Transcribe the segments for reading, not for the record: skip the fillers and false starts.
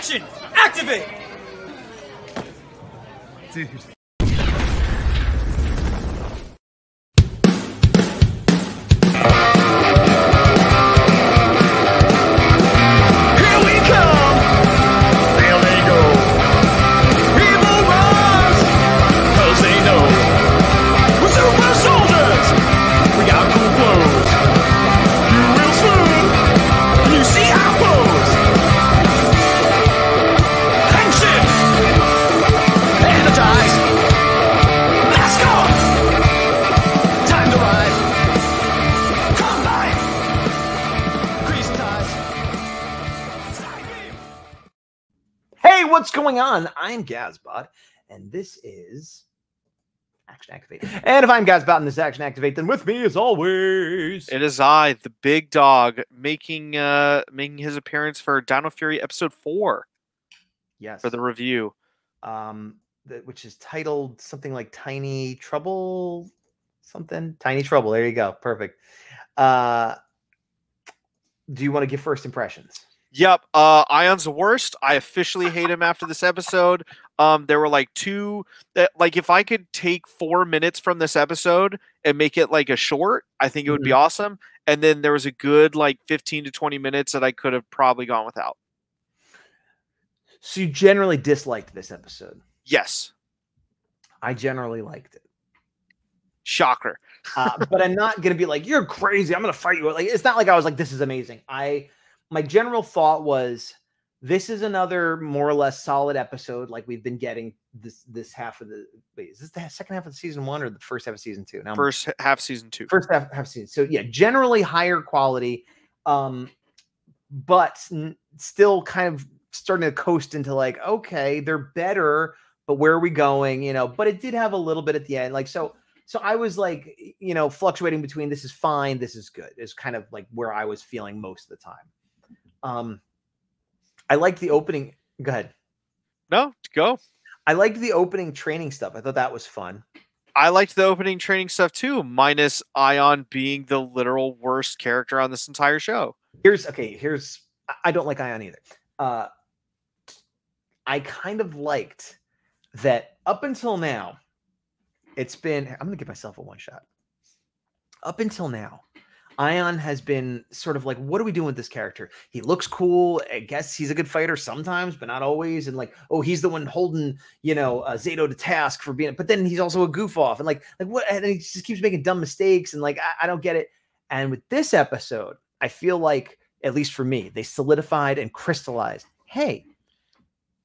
Action! Activate! Dude. What's going on? I'm Gazbot, and this is Action Activate. And if I'm Gazbot and this is Action Activate, then with me, as always, it is I, the big dog, making his appearance for Dino Fury episode 4. Yes, for the review, which is titled something like "Tiny Trouble," something. Tiny Trouble. There you go. Perfect. Do you want to give first impressions? Yep, Aiyon's the worst. I officially hate him after this episode. There were like two that, like, if I could take 4 minutes from this episode and make it like a short, I think it would be awesome. And then there was a good like 15 to 20 minutes that I could have probably gone without. So you generally disliked this episode? Yes, I generally liked it. Shocker. But I'm not gonna be like, you're crazy, I'm gonna fight you. Like, it's not like I was like, this is amazing. My general thought was, this is another more or less solid episode like we've been getting this half of the... Wait, is this the second half of season 1 or the first half of season 2? Now, first half season 2. First half season. So yeah, generally higher quality, but still kind of starting to coast into like, okay, they're better, but where are we going? You know, but it did have a little bit at the end. Like, so I was like, you know, fluctuating between this is fine, this is good. It's kind of like where I was feeling most of the time. I liked the opening. Go ahead. No, go. I liked the opening training stuff. I thought that was fun. I liked the opening training stuff too, minus Aiyon being the literal worst character on this entire show. Here's I don't like Aiyon either. I kind of liked that up until now, it's been... I'm going to give myself a one shot. Up until now, Aiyon has been sort of like, what are we doing with this character? He looks cool. I guess he's a good fighter sometimes, but not always. And like, oh, he's the one holding, you know, Zayto to task for being... But then he's also a goof off, and like what? And he just keeps making dumb mistakes, and like I don't get it. And with this episode, I feel like, at least for me, they solidified and crystallized. Hey,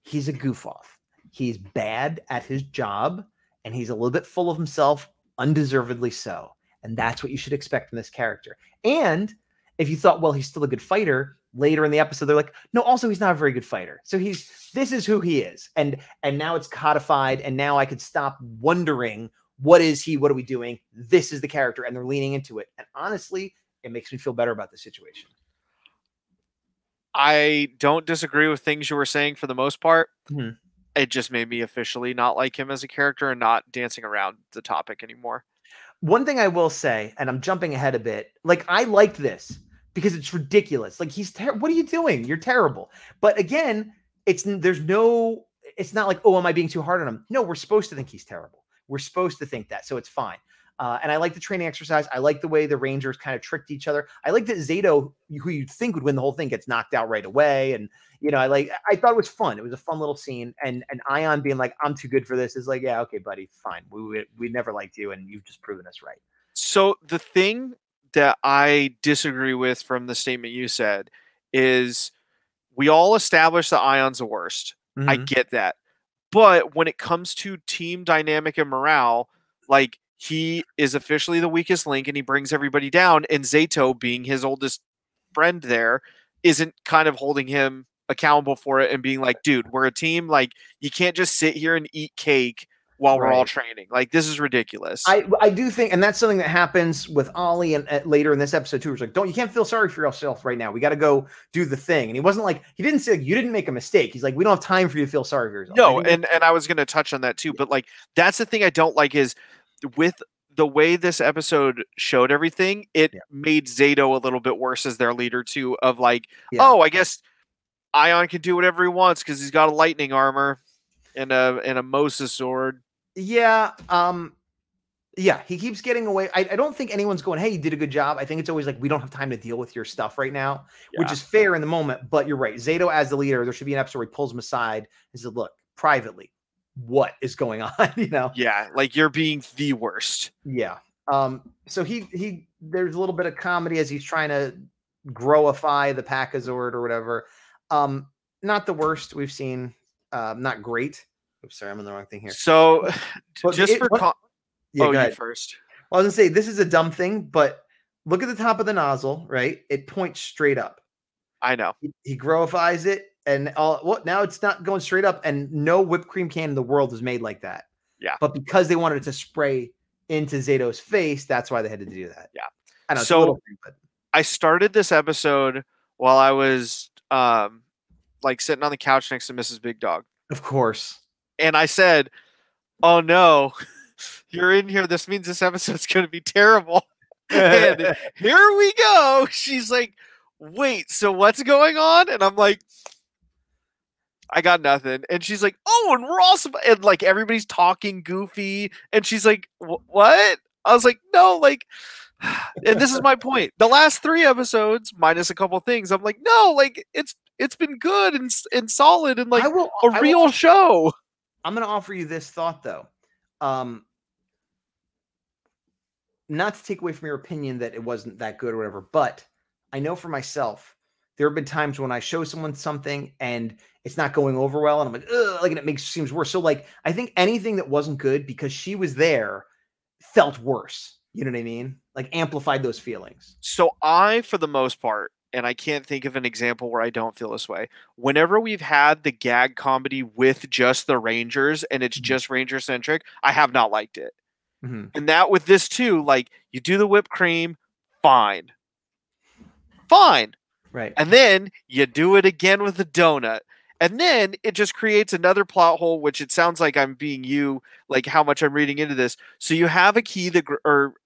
he's a goof off. He's bad at his job, and he's a little bit full of himself, undeservedly so. And that's what you should expect from this character. And if you thought, well, he's still a good fighter, later in the episode, they're like, no, also he's not a very good fighter. So this is who he is. And now it's codified. And now I could stop wondering, what is he? What are we doing? This is the character. And they're leaning into it. And honestly, it makes me feel better about the situation. I don't disagree with things you were saying for the most part. Mm-hmm. It just made me officially not like him as a character and not dancing around the topic anymore. One thing I will say, and I'm jumping ahead a bit, like, I liked this because it's ridiculous. Like, what are you doing? You're terrible. But again, it's not like, oh, am I being too hard on him? No, we're supposed to think he's terrible. We're supposed to think that. So it's fine. And I like the training exercise. I like the way the Rangers kind of tricked each other. I like that Zayto, who you'd think would win the whole thing, gets knocked out right away. And, you know, I thought it was fun. It was a fun little scene. And Aiyon being like, I'm too good for this, is like, yeah, okay, buddy, fine. We never liked you, and you've just proven us right. So the thing that I disagree with from the statement you said is, we all established that Aiyon's the worst. Mm-hmm. I get that. But when it comes to team dynamic and morale, like, he is officially the weakest link, and he brings everybody down. And Zayto, being his oldest friend there, isn't kind of holding him accountable for it and being like, dude, we're a team. Like, you can't just sit here and eat cake while we're all training. Like, this is ridiculous. I do think, and that's something that happens with Ollie and later in this episode too. It's like, you can't feel sorry for yourself right now. We got to go do the thing. And he wasn't like, he didn't say, like, you didn't make a mistake. He's like, we don't have time for you to feel sorry for yourself. No, and I was going to touch on that too. Yeah. But like, that's the thing I don't like is, with the way this episode showed everything, it made Zayto a little bit worse as their leader too, of like, oh, I guess Aiyon can do whatever he wants because he's got a lightning armor and a Mosa sword. Yeah, yeah, he keeps getting away. I don't think anyone's going, hey, you did a good job. I think it's always like, we don't have time to deal with your stuff right now, which is fair in the moment, but you're right. Zayto as the leader, there should be an episode where he pulls him aside and says, look, privately, what is going on? You know? Yeah, like you're being the worst. Yeah. So he there's a little bit of comedy as he's trying to growify the Pachyzord or whatever. Not the worst we've seen. Not great. Oops, sorry, I'm in the wrong thing here. So but just yeah, go ahead. First. Well, I was gonna say this is a dumb thing, but look at the top of the nozzle, right? It points straight up. I know. He growifies it, and all now it's not going straight up, and no whipped cream can in the world is made like that. Yeah. But because they wanted it to spray into Zato's face, that's why they had to do that. Yeah. I know, so thing, but... I started this episode while I was like sitting on the couch next to Mrs. Big Dog. Of course. And I said, oh no. You're in here. This means this episode's going to be terrible. And here we go. She's like, wait, so what's going on? And I'm like, I got nothing. And she's like, oh, and we're awesome. And like, everybody's talking goofy. And she's like, what? I was like, no, like, and this is my point. The last three episodes, minus a couple things, I'm like, no, like it's been good and solid and like a real show. I'm going to offer you this thought though. Not to take away from your opinion that it wasn't that good or whatever, but I know for myself, there have been times when I show someone something and it's not going over well. And I'm like, ugh, like, and it seems worse. So like, I think anything that wasn't good because she was there felt worse. You know what I mean? Like amplified those feelings. So I, for the most part, and I can't think of an example where I don't feel this way. Whenever we've had the gag comedy with just the Rangers and it's just Ranger centric, I have not liked it. And that with this too, like you do the whipped cream, fine. Fine. Right. And then you do it again with the donut. And then it just creates another plot hole, which it sounds like I'm being you, like how much I'm reading into this. So you have a key that,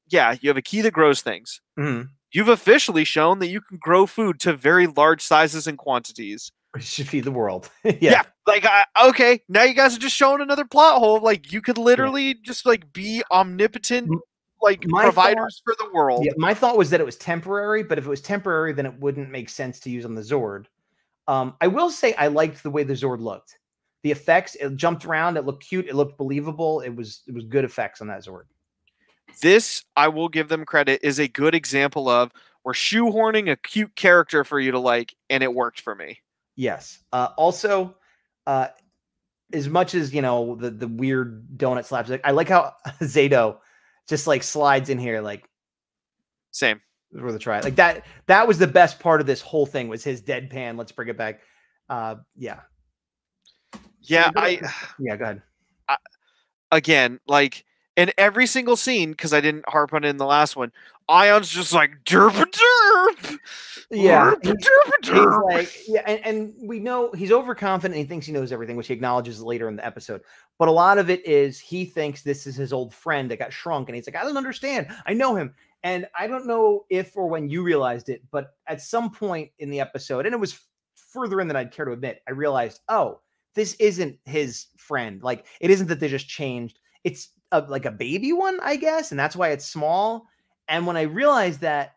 you have a key that grows things. You've officially shown that you can grow food to very large sizes and quantities. It should feed the world. Like, okay, now you guys are just showing another plot hole. Like you could literally just like be omnipotent, like providers for the world. Yeah, my thought was that it was temporary, but if it was temporary, then it wouldn't make sense to use on the Zord. I will say I liked the way the Zord looked. The effects, it jumped around. It looked cute. It looked believable. It was good effects on that Zord. This, I will give them credit, is a good example of we're shoehorning a cute character for you to like, and it worked for me. Yes. Also, as much as, you know, the weird donut slaps, I like how Zayto just like slides in here. Like, same. Worth a try. Like that was the best part of this whole thing was his deadpan. Let's bring it back. Go ahead. Again, like. And every single scene, because I didn't harp on it in the last one, Aion's just like, derp derp. Yeah. Derp, derp, derp. Like, yeah, and we know he's overconfident and he thinks he knows everything, which he acknowledges later in the episode. But a lot of it is he thinks this is his old friend that got shrunk. And he's like, I don't understand. I know him. And I don't know if or when you realized it, but at some point in the episode, and it was further in than I'd care to admit, I realized, oh, this isn't his friend. Like, it isn't that they just changed. It's like a baby one, I guess. And that's why it's small. And when I realized that,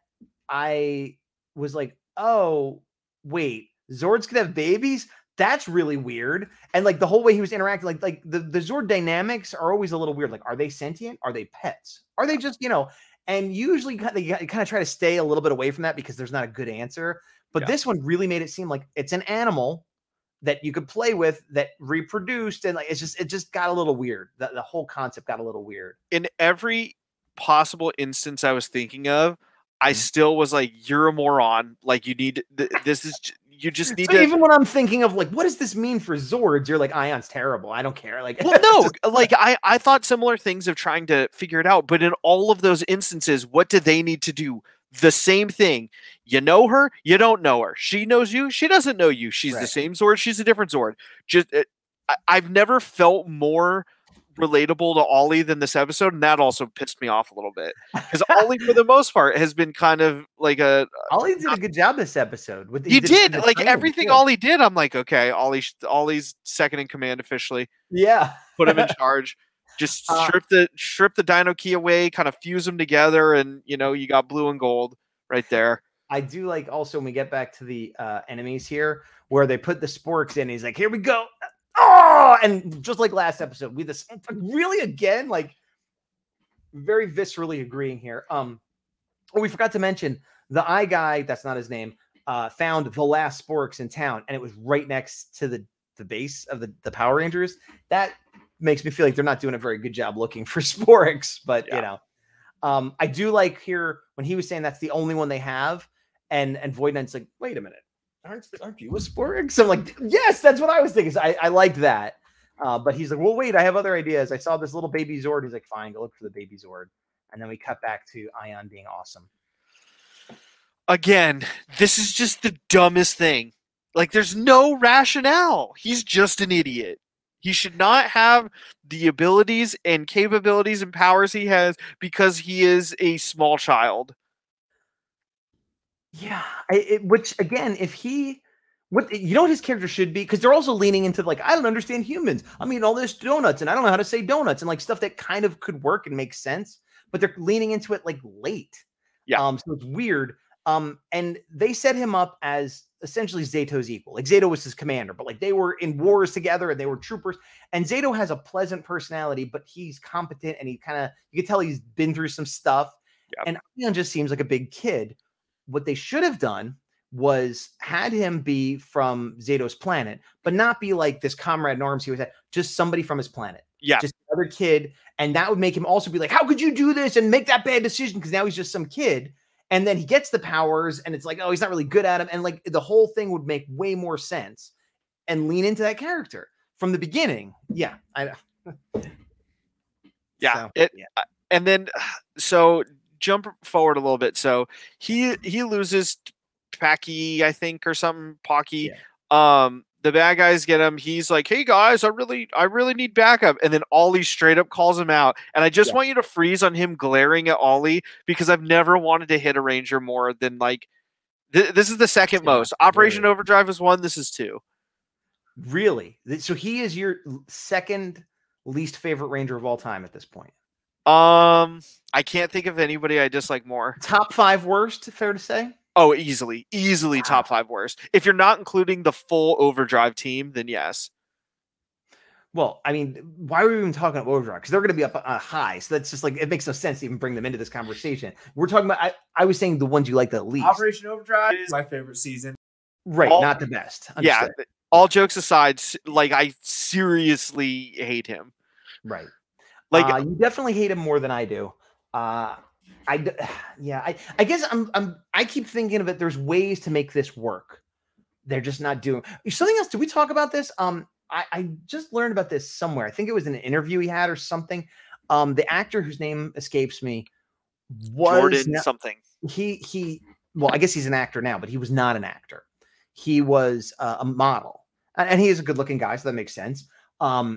I was like, oh, wait, Zords could have babies. That's really weird. And like the whole way he was interacting, like the Zord dynamics are always a little weird. Like, are they sentient? Are they pets? Are they just, you know, and usually they kind of try to stay a little bit away from that because there's not a good answer. But this one really made it seem like it's an animal that you could play with that reproduced. And like, it just got a little weird. The whole concept got a little weird. In every possible instance I was thinking of, I still was like, you're a moron. Like you need, this is, you just need so to. Even when I'm thinking of like, what does this mean for Zords? You're like, Aion's terrible. I don't care. Like, well, no, like I thought similar things of trying to figure it out, but in all of those instances, what do they need to do? The same thing. You know her, you don't know her. She knows you, she doesn't know you. She's the same Zord, she's a different Zord. Just I've never felt more relatable to Ollie than this episode, and that also pissed me off a little bit, because Ollie for the most part has been kind of like a Ollie did a good job this episode with he did like everything too. Ollie did, I'm like, okay, Ollie's second in command officially, yeah. Put him in charge, just strip the Dino Ki away, kind of fuse them together, and you know, you got blue and gold right there. I do like also when we get back to the enemies here, where they put the sporks in. He's like, here we go. Oh, and just like last episode, we this really again, like very viscerally agreeing here. We forgot to mention the eye guy, that's not his name, found the last sporks in town, and it was right next to the base of the Power Rangers. That makes me feel like they're not doing a very good job looking for sporks, but yeah. You know, I do like here when he was saying that's the only one they have. And Void Knight's like, wait a minute, aren't you a spork? So I'm like, yes, that's what I was thinking. So I liked that. But he's like, well, wait, I have other ideas. I saw this little baby Zord. He's like, fine, go look for the baby Zord. And then we cut back to Aiyon being awesome. Again, this is just the dumbest thing. Like, there's no rationale. He's just an idiot. He should not have the abilities and capabilities and powers he has because he is a small child. Yeah, which again, if he, you know what his character should be? Because they're also leaning into like, I don't understand humans. I mean, all this donuts, and I don't know how to say donuts, and like stuff that kind of could work and make sense, but they're leaning into it like late. Yeah. So it's weird. And they set him up as essentially Zayto's equal. Like Zayto was his commander, but like they were in wars together and they were troopers. And Zayto has a pleasant personality, but he's competent and he kind of, you can tell he's been through some stuff. Yeah. And Aiyon just seems like a big kid. What they should have done was had him be from Zayto's planet, but not be like this comrade in arms he was at, just somebody from his planet. Yeah. Just another kid. And that would make him also be like, how could you do this and make that bad decision? Because now he's just some kid. And then he gets the powers and it's like, oh, he's not really good at him. And like the whole thing would make way more sense and lean into that character from the beginning. Yeah. I know. Yeah. So, yeah. And then, so jump forward a little bit. So he loses Packy, I think, or something. Packy. Yeah. The bad guys get him. He's like, hey guys, I really need backup. And then Ollie straight up calls him out. And I just want you to freeze on him glaring at Ollie, because I've never wanted to hit a Ranger more than like, this is the second most. Operation Overdrive is one. This is two. Really? So he is your second least favorite Ranger of all time at this point. I can't think of anybody I dislike more. Top five worst, fair to say? Oh, easily wow. Top five worst. If you're not including the full Overdrive team, then yes. Well, I mean, why are we even talking about Overdrive? Because they're going to be up high. So that's just like, it makes no sense to even bring them into this conversation. We're talking about, I was saying the ones you like the least. Operation Overdrive is my favorite season. Right, not the best. Understood. Yeah, all jokes aside, like I seriously hate him. Right. Like you definitely hate him more than I do. I guess I keep thinking of it. There's ways to make this work. They're just not doing something else. Did we talk about this? I just learned about this somewhere. I think it was in an interview he had or something. The actor whose name escapes me was Jordan something. He well, I guess he's an actor now, but he was not an actor. He was a model, and he is a good looking guy. So that makes sense. But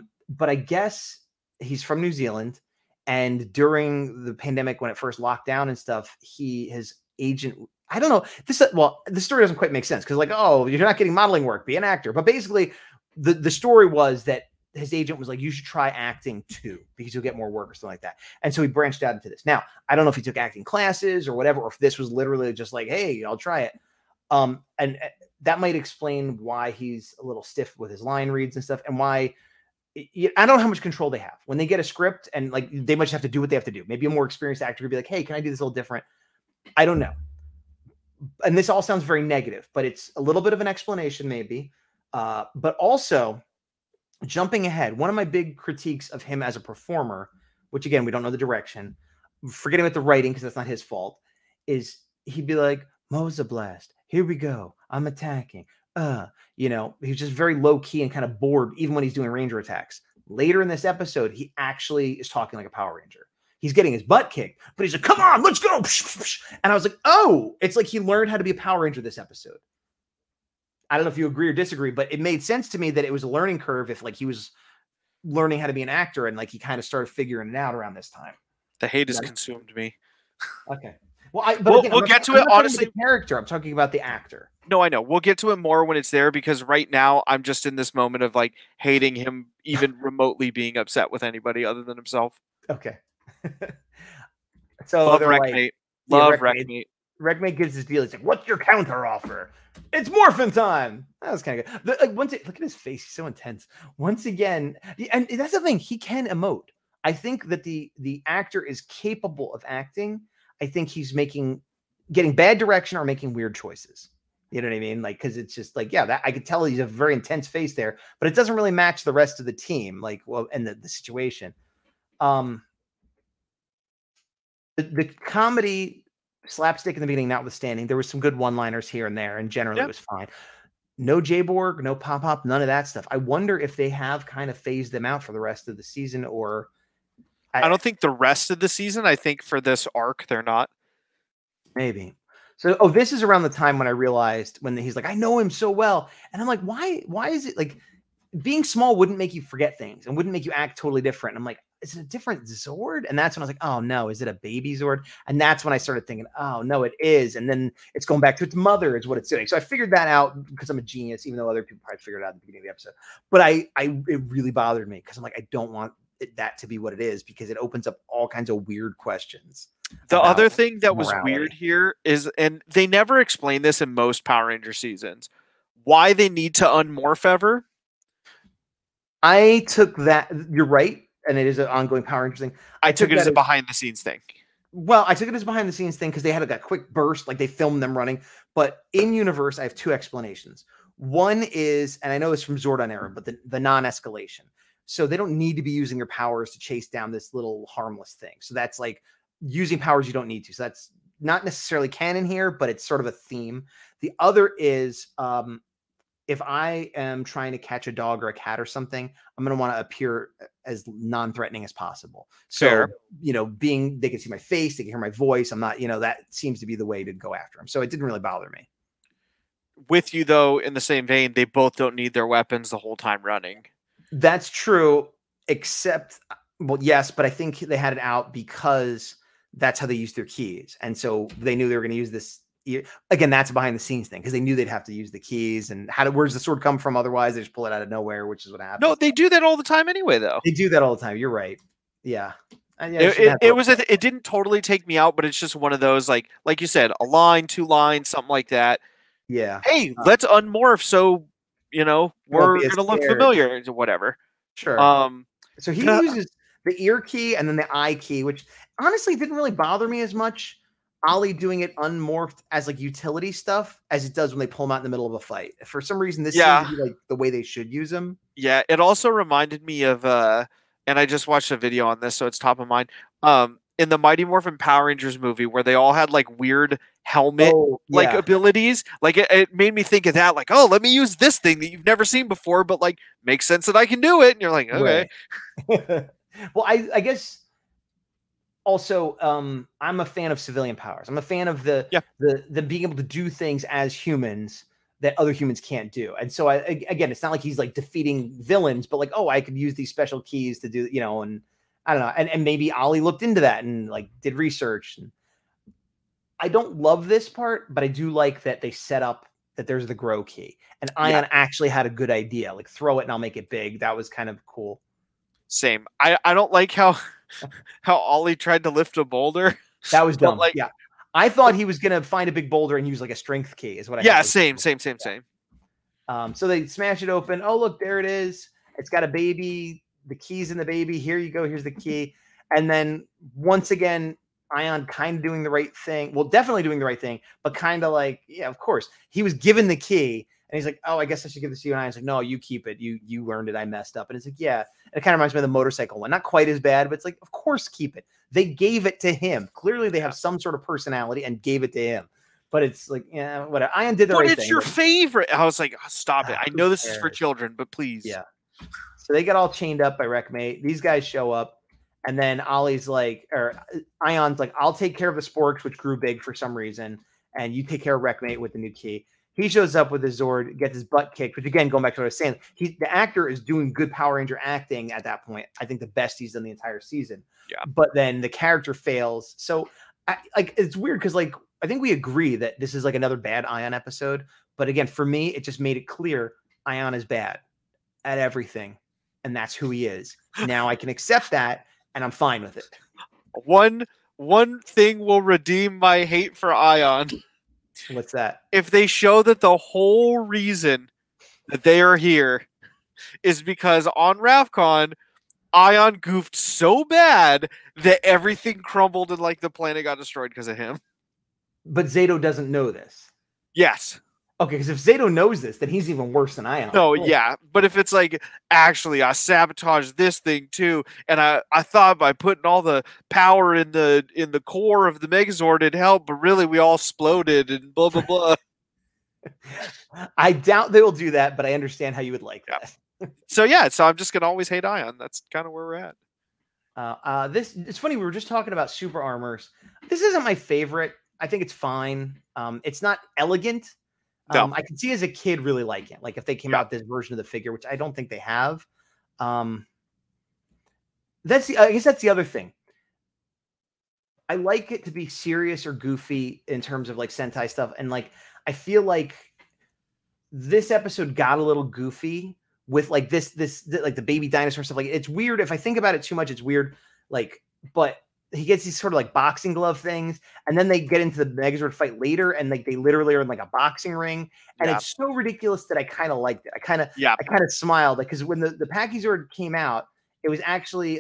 I guess he's from New Zealand. And during the pandemic, when it first locked down and stuff, his agent, I don't know this. Well, the story doesn't quite make sense. Cause like, oh, you're not getting modeling work, be an actor. But basically the story was that his agent was like, you should try acting too, because you'll get more work or something like that. And so he branched out into this. Now, I don't know if he took acting classes or whatever, or if this was literally just like, hey, I'll try it. And that might explain why he's a little stiff with his line reads and stuff, and why, I don't know how much control they have when they get a script, and like they might have to do what they have to do. Maybe a more experienced actor could be like, hey, can I do this a little different? I don't know. And this all sounds very negative, but it's a little bit of an explanation maybe. But also jumping ahead, one of my big critiques of him as a performer, which again, we don't know the direction, forgetting about the writing, cause that's not his fault, is he'd be like, Moza Blast, here we go. I'm attacking. You know, he's just very low key and kind of bored, even when he's doing Ranger attacks. Later in this episode, he actually is talking like a Power Ranger. He's getting his butt kicked, but he's like, come on, let's go. And I was like, oh, it's like he learned how to be a Power Ranger this episode. I don't know if you agree or disagree, but it made sense to me that it was a learning curve if like he was learning how to be an actor, and like he kind of started figuring it out around this time. The hate has consumed me. Okay. Well, we'll get to it. Honestly, the character. I'm talking about the actor. No, I know. We'll get to it more when it's there, because right now I'm just in this moment of like hating him, even remotely being upset with anybody other than himself. Okay. So love Wreckmate. Like, love Wreckmate. Wreckmate gives his deal. He's like, "What's your counter offer?" It's morphin time. That was kind of good. The, like, once it, look at his face. He's so intense. Once again, and that's the thing. He can emote. I think that the actor is capable of acting. I think he's getting bad direction or making weird choices. You know what I mean? Like, because it's just like, yeah, that I could tell he's a very intense face there, but it doesn't really match the rest of the team, like, well, and the situation. The comedy slapstick in the beginning notwithstanding, there was some good one-liners here and there, and generally it was fine. No J-Borg, no Pop-Up, none of that stuff. I wonder if they have kind of phased them out for the rest of the season, or... I don't think the rest of the season. I think for this arc, they're not. Maybe. So, oh, this is around the time when I realized when he's like, I know him so well. And I'm like, why is it like being small wouldn't make you forget things and wouldn't make you act totally different? And I'm like, is it a different Zord? And that's when I was like, oh no, is it a baby Zord? And that's when I started thinking, oh no, it is. And then it's going back to its mother is what it's doing. So I figured that out because I'm a genius, even though other people probably figured it out at the beginning of the episode. But it really bothered me because I'm like, I don't want that to be what it is, because it opens up all kinds of weird questions. The other thing that was weird here is, and they never explain this in most Power Ranger seasons, why they need to unmorph ever. I took that, you're right, and it is an ongoing Power Ranger thing. I took it as a behind the scenes thing. Well, I took it as a behind the scenes thing because they had a quick burst, like they filmed them running. But in universe, I have two explanations. One is, and I know it's from Zordon era, but the non-escalation. So they don't need to be using their powers to chase down this little harmless thing. So that's like using powers you don't need to. So that's not necessarily canon here, but it's sort of a theme. The other is if I am trying to catch a dog or a cat or something, I'm going to want to appear as non-threatening as possible. So, you know, they can see my face, they can hear my voice. I'm not, you know, that seems to be the way to go after them. So it didn't really bother me. With you though, in the same vein, they both don't need their weapons the whole time running. That's true, except, well, yes, but I think they had it out because that's how they used their keys. And so they knew they were going to use this. Again, that's a behind the scenes thing because they knew they'd have to use the keys. And where's the sword come from? Otherwise, they just pull it out of nowhere, which is what happened. No, they do that all the time anyway, though. They do that all the time. You're right. Yeah. It didn't totally take me out, but it's just one of those, like you said, a line, two lines, something like that. Yeah. Hey, let's unmorph. So, you know, we're going to look familiar to whatever. Sure. So he uses the ear key and then the eye key, which honestly didn't really bother me as much. Ollie doing it unmorphed as like utility stuff as it does when they pull him out in the middle of a fight. For some reason, this seems to be like the way they should use him. Yeah. It also reminded me of, and I just watched a video on this, so it's top of mind. In the Mighty Morphin Power Rangers movie where they all had like weird helmet abilities. Like it made me think of that, like, oh, let me use this thing that you've never seen before, but like makes sense that I can do it. And you're like, okay. Right. Well, I guess also I'm a fan of civilian powers. I'm a fan of the being able to do things as humans that other humans can't do. And so again, it's not like he's like defeating villains, but like, oh, I could use these special keys to do, you know, and I don't know. And maybe Ollie looked into that and like did research. And I don't love this part, but I do like that they set up that there's the grow key. And Aiyon actually had a good idea, like throw it and I'll make it big. That was kind of cool. Same. I don't like how Ollie tried to lift a boulder. That was dumb. Like, yeah. I thought he was going to find a big boulder and use like a strength key is what I thought. Yeah, same. So they smash it open. Oh, look, there it is. It's got a baby. The keys in the baby. Here you go. Here's the key. And then once again, Aiyon kind of doing the right thing. Well, definitely doing the right thing, but kind of like, yeah, of course. He was given the key and he's like, oh, I guess I should give this to you. And Aion's like, no, you keep it. You learned it. I messed up. And it's like, yeah. And it kind of reminds me of the motorcycle one. Not quite as bad, but it's like, of course, keep it. They gave it to him. Clearly they have some sort of personality and gave it to him. But it's like, yeah, whatever. Aiyon did the right thing. But it's your favorite. I was like, oh, stop it. I know this is for children, but please. Yeah. So they get all chained up by Wreckmate. These guys show up, and then Ollie's like, or Aion's like, I'll take care of the sporks, which grew big for some reason, and you take care of Wreckmate with the new key. He shows up with his Zord, gets his butt kicked, which again, going back to what I was saying, the actor is doing good Power Ranger acting at that point. I think the best he's done the entire season. Yeah. But then the character fails. So like, it's weird because like, I think we agree that this is like another bad Aiyon episode. But again, for me, it just made it clear Aiyon is bad at everything. And that's who he is. Now I can accept that and I'm fine with it. One thing will redeem my hate for Aiyon. What's that? If they show that the whole reason that they are here is because on Rafcon, Aiyon goofed so bad that everything crumbled and like the planet got destroyed because of him. But Zayto doesn't know this. Yes. Okay, because if Zayto knows this, then he's even worse than Aiyon. No, oh. Yeah. But if it's like, actually, I sabotaged this thing too, and I thought by putting all the power in the core of the Megazord it'd help, but really we all exploded and blah, blah, blah. I doubt they will do that, but I understand how you would like that. So yeah, so I'm just going to always hate Aiyon. That's kind of where we're at. It's funny, we were just talking about super armors. This isn't my favorite. I think it's fine. It's not elegant. I could see as a kid really like it. Like if they came out this version of the figure, which I don't think they have. I guess that's the other thing. I like it to be serious or goofy in terms of like Sentai stuff. And like, I feel like this episode got a little goofy with like like the baby dinosaur stuff. Like it's weird. If I think about it too much, it's weird. Like, but he gets these sort of like boxing glove things, and then they get into the Megazord fight later, and like they literally are in like a boxing ring, and it's so ridiculous that I kind of liked it. I kind of smiled because when the Pachyzord came out, it was actually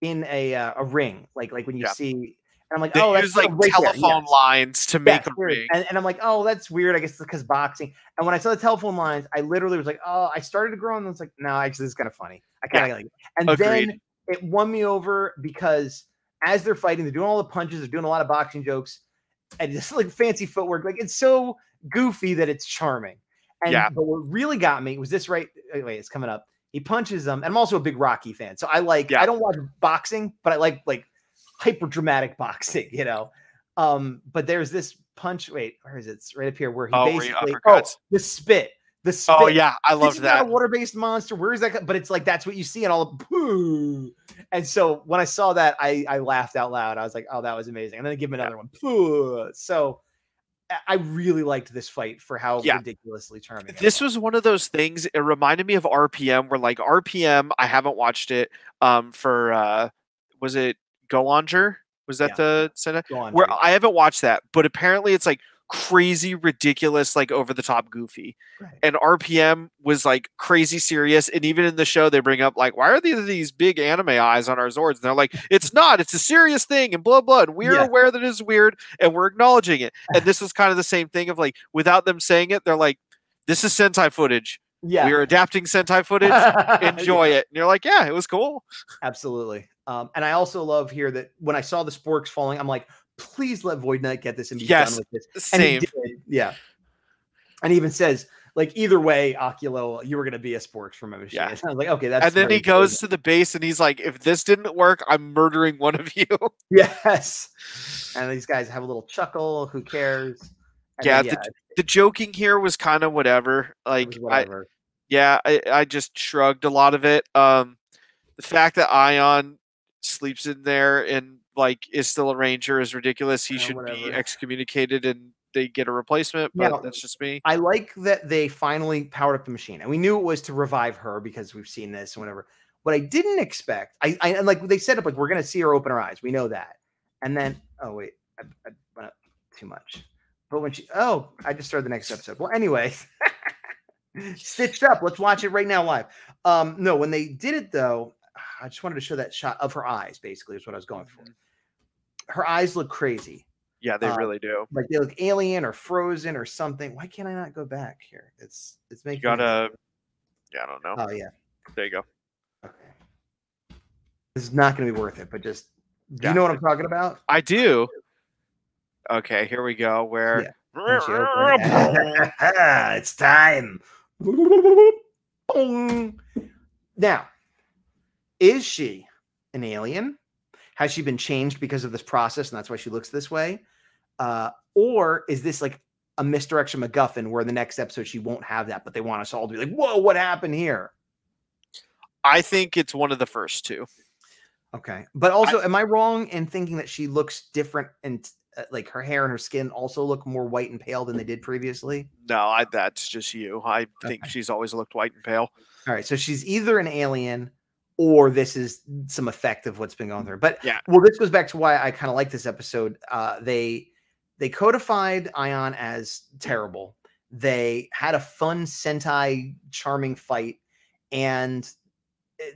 in a ring, like when you see, and I'm like, oh, that's like telephone lines to make a ring, and I'm like, oh, that's weird. I guess because boxing. And when I saw the telephone lines, I literally was like, oh, I started to grow, and I was like, no, actually, this is kind of funny. I kind of like it. And Agreed. Then it won me over because as they're fighting, they're doing all the punches, they're doing a lot of boxing jokes, and just like fancy footwork. Like it's so goofy that it's charming. And but what really got me was this right anyway, it's coming up. He punches them. And I'm also a big Rocky fan. So I like I don't watch boxing, but I like hyper dramatic boxing, you know. But there's this punch, wait, where is it? It's right up here where he basically the spit. The spit. Oh yeah, I love that. Not a water-based monster. Where is that? But it's like that's what you see, and all the poo. And so when I saw that, I laughed out loud. I was like, "Oh, that was amazing!" And then I give him another one. Poo. So I really liked this fight for how ridiculously charming. This was one of those things. It reminded me of RPM, where like RPM. I haven't watched it. Was it Go Onger? Was that the Sentai? Where I haven't watched that, but apparently it's like crazy ridiculous, like over the top goofy, and RPM was like crazy serious. And even in the show they bring up like, why are these big anime eyes on our Zords? And they're like, it's not, it's a serious thing, and blah blah, and we're aware that it's weird and we're acknowledging it. And this was kind of the same thing of like, without them saying it, they're like, this is Sentai footage, we are adapting Sentai footage, enjoy it. And you're like, yeah, it was cool. Absolutely. And I also love here that when I saw the sporks falling, I'm like, please let Void Knight get this and be done with this. And he did, and he even says, like, either way, Oculo, you were going to be a spork for my machine. And I was like, okay, that's. And then he goes to the base and he's like, if this didn't work, I'm murdering one of you. Yes. And these guys have a little chuckle. Who cares? And the joking here was kind of whatever. Like, I just shrugged a lot of it. The fact that Aiyon sleeps in there and like is still a ranger is ridiculous. He should be excommunicated and they get a replacement, but that's just me. I like that they finally powered up the machine, and we knew it was to revive her because we've seen this and whatever. What I didn't expect, and like they set up, like, we're going to see her open her eyes. We know that. And then, oh wait, I went up too much, but when she, oh, I just started the next episode. Well, anyway, stitched up. Let's watch it right now live. No, when they did it though, I just wanted to show that shot of her eyes. Basically is what I was going for. Her eyes look crazy. Yeah, they really do. Like they look alien or frozen or something. Why can't I not go back here? It's making. You gotta. Yeah, I don't know. Oh yeah. There you go. Okay. This is not going to be worth it, but just. Do you know what I'm talking about? I do. Okay, here we go. Where? Yeah. It's time. Now, is she an alien? Has she been changed because of this process, and that's why she looks this way? Or is this like a misdirection MacGuffin where the next episode she won't have that, but they want us all to be like, whoa, what happened here? I think it's one of the first two. Okay. But also, am I wrong in thinking that she looks different and like her hair and her skin also look more white and pale than they did previously? No, that's just you. I think she's always looked white and pale. All right. So she's either an alien or this is some effect of what's been going through. But yeah, well, this goes back to why I kind of like this episode. They codified Aiyon as terrible. They had a fun Sentai charming fight and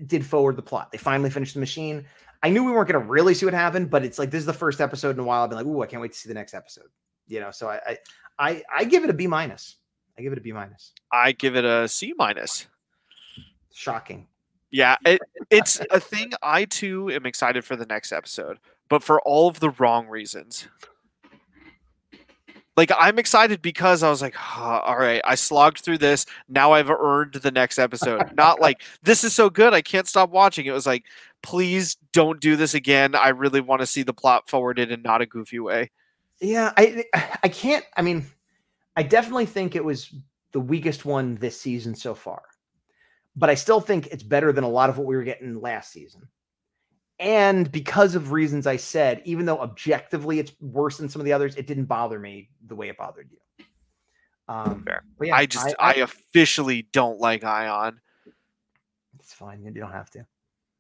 did forward the plot. They finally finished the machine. I knew we weren't going to really see what happened, but it's like, this is the first episode in a while. I've been like, ooh, I can't wait to see the next episode. You know, so I give it a B-. I give it a B-. I give it a C-. Shocking. Yeah, it's a thing. I, too, am excited for the next episode, but for all of the wrong reasons. Like, I'm excited because I was like, oh, all right, I slogged through this. Now I've earned the next episode. Not like, this is so good, I can't stop watching. It was like, please don't do this again. I really want to see the plot forwarded in not a goofy way. Yeah, I can't. I mean, I definitely think it was the weakest one this season so far. But I still think it's better than a lot of what we were getting last season. And because of reasons I said, even though objectively it's worse than some of the others, it didn't bother me the way it bothered you. Fair. Yeah, I officially don't like Aiyon. It's fine. You don't have to.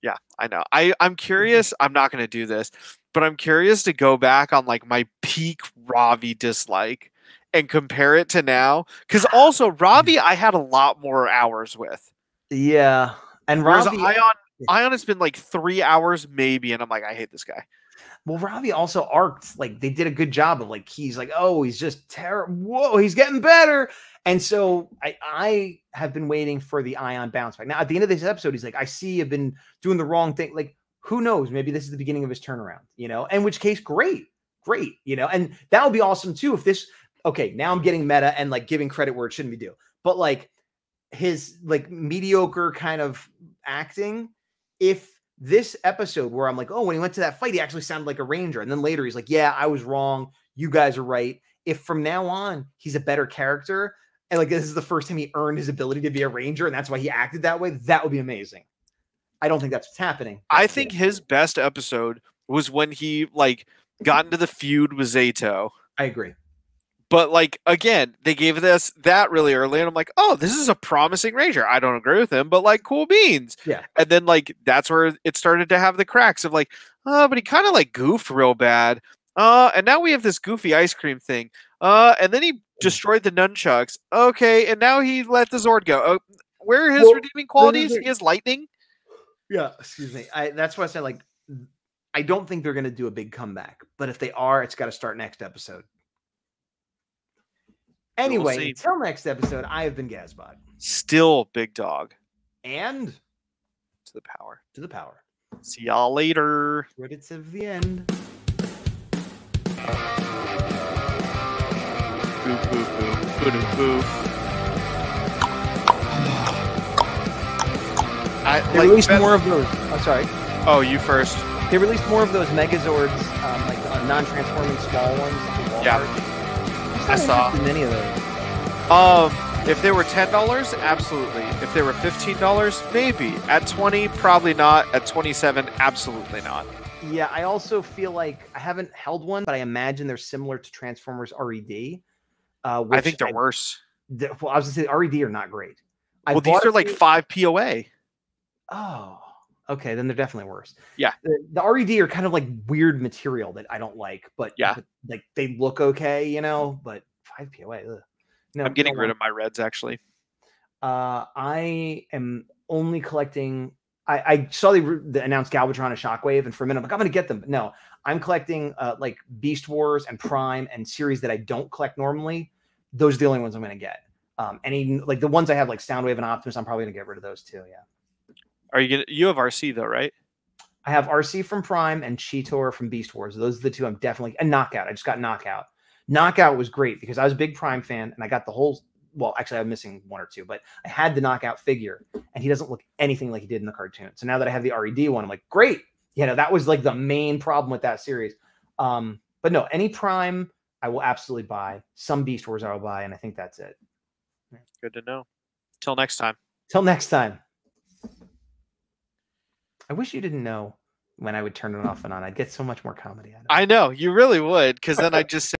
Yeah, I know. I'm curious. I'm not going to do this, but I'm curious to go back on like my peak Ravi dislike and compare it to now. Because also Ravi, I had a lot more hours with. Yeah. And Ravi... Aiyon has been like 3 hours maybe, and I'm like, I hate this guy. Well, Ravi also arced. Like, they did a good job of like, he's like, oh, he's just terrible. Whoa, he's getting better. And so I have been waiting for the Aiyon bounce back. Now, at the end of this episode, he's like, I see I've been doing the wrong thing. Like, who knows? Maybe this is the beginning of his turnaround, you know? In which case, great, you know? And that would be awesome too if this, okay, now I'm getting meta and like giving credit where it shouldn't be due. But like his like mediocre kind of acting, if this episode where I'm like, oh, when he went to that fight, he actually sounded like a ranger. And then later he's like, yeah, I was wrong. You guys are right. If from now on he's a better character and like this is the first time he earned his ability to be a ranger and that's why he acted that way, that would be amazing. I don't think that's what's happening. I think his best episode was when he like got into the feud with Zayto. I agree. But like, again, they gave this that really early and I'm like, oh, this is a promising ranger. I don't agree with him, but like, cool beans. Yeah. And then like, that's where it started to have the cracks of like, oh, but he kind of like goofed real bad. And now we have this goofy ice cream thing. And then he destroyed the nunchucks. Okay. And now he let the Zord go. Where are his redeeming qualities? He has lightning. Yeah. Excuse me. That's why I said like, I don't think they're going to do a big comeback, but if they are, it's got to start next episode. Anyway, we'll until next episode, I have been Gazbot. Still Big Dog. And to the power. To the power. See y'all later. Credits of the end. Boo, boo, boo. Boo, boo. They released more of those. Oh, sorry. Oh, you first. They released more of those Megazords, like non-transforming small ones. Yeah. I saw many of those. If they were $10, absolutely. If they were $15, maybe. At $20, probably not. At $27, absolutely not. Yeah, I also feel like I haven't held one, but I imagine they're similar to Transformers RED. Which I think they're worse. Well, I was gonna say RED are not great. Well, these are like 5 POA. Oh, okay, then they're definitely worse. Yeah, the RED are kind of like weird material that I don't like, but yeah, like they look okay, you know. But 5 POA. Ugh. No, I'm getting rid of my reds actually. I am only collecting. I saw the announced Galvatron and Shockwave, and for a minute I'm like, I'm gonna get them. But no, I'm collecting like Beast Wars and Prime and series that I don't collect normally. Those are the only ones I'm gonna get. Any like the ones I have like Soundwave and Optimus, I'm probably gonna get rid of those too. Yeah. Are you you have RC though, right? I have RC from Prime and Cheetor from Beast Wars. Those are the two I'm definitely and Knockout. I just got Knockout. Knockout was great because I was a big Prime fan and I got the whole well, actually I'm missing one or two, but I had the Knockout figure and he doesn't look anything like he did in the cartoon. So now that I have the RED one, I'm like, great. You know, that was like the main problem with that series. But no, any Prime I will absolutely buy. Some Beast Wars I will buy, and I think that's it. Good to know. Till next time. Till next time. I wish you didn't know when I would turn it off and on. I'd get so much more comedy out of it. I know. You really would, because then I'd just say